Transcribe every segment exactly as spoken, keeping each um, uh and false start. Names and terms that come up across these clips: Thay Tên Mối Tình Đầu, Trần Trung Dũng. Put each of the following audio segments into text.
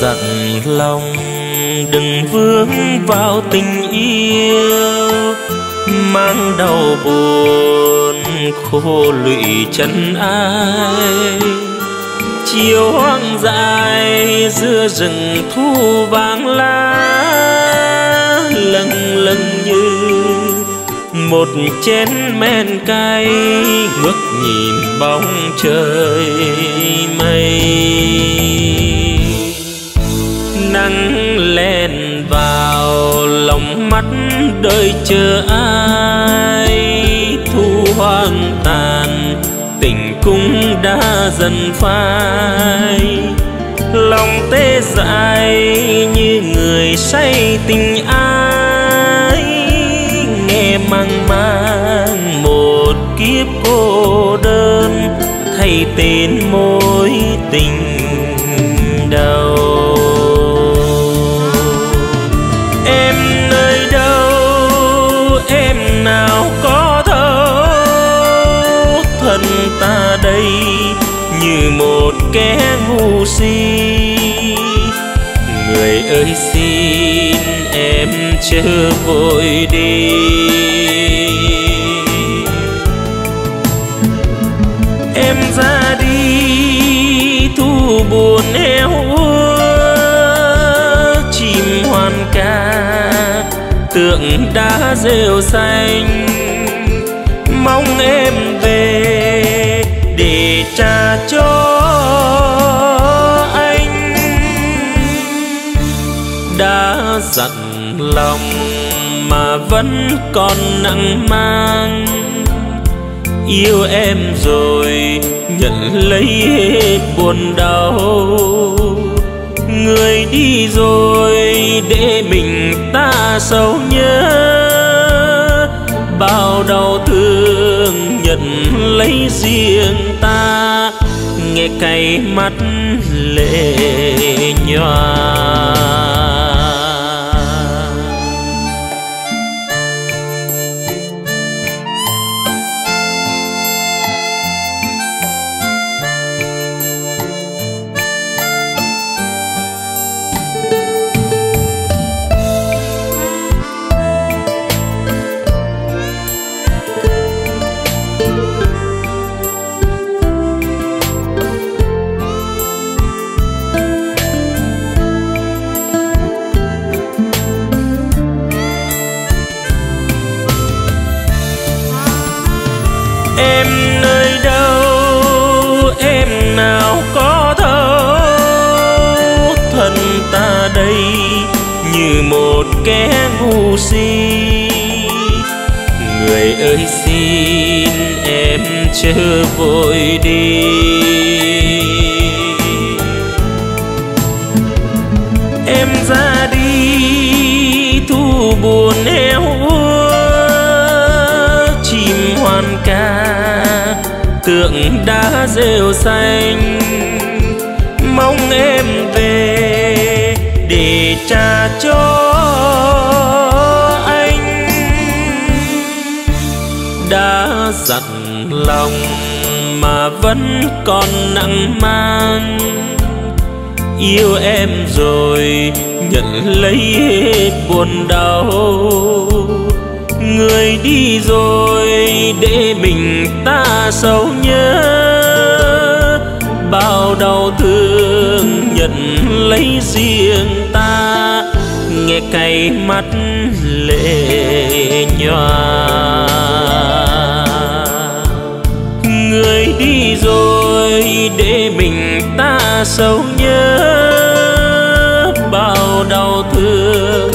Dặn lòng đừng vướng vào tình yêu, mang đau buồn khô lụy chân ai. Chiều hoang dại giữa rừng thu vàng lá, lâng lâng như một chén men cay, ngước nhìn bóng trời mây. Nắng len vào lòng mắt đời chờ ai, thu hoang tàn tình cũng đã dần phai. Lòng tê dại như người say tình ái, nghe mang mang một kiếp cô đơn, thay tên mối tình đầu. Nào có đâu thân ta đây như một kẻ ngu si, người ơi xin em chớ vội đi. Em ra đi thu buồn eo uế, chim hoan ca tượng đá rêu xanh, mong em về để trả cho anh. Đã dặn lòng mà vẫn còn nặng mang, yêu em rồi nhận lấy hết buồn đau. Người đi rồi để mình ta sầu nhớ, bao đau thương nhận lấy riêng ta, nghe cay mắt lệ nhòa. Một kẻ ngu si, người ơi xin em chớ vội đi. Em ra đi thu buồn eo uế, chim hoan ca tượng đá rêu xanh, mong em về để trả cho anh. Đã dặn lòng mà vẫn còn nặng mang, yêu em rồi nhận lấy hết buồn đau. Người đi rồi để mình ta sầu nhớ, bao đau thương nhận lấy riêng ta, nghe cay mắt lệ nhòa. Người đi rồi để mình ta sầu nhớ, bao đau thương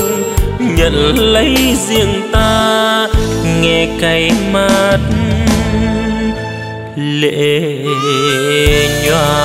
nhận lấy riêng ta, nghe cay mắt lệ nhòa.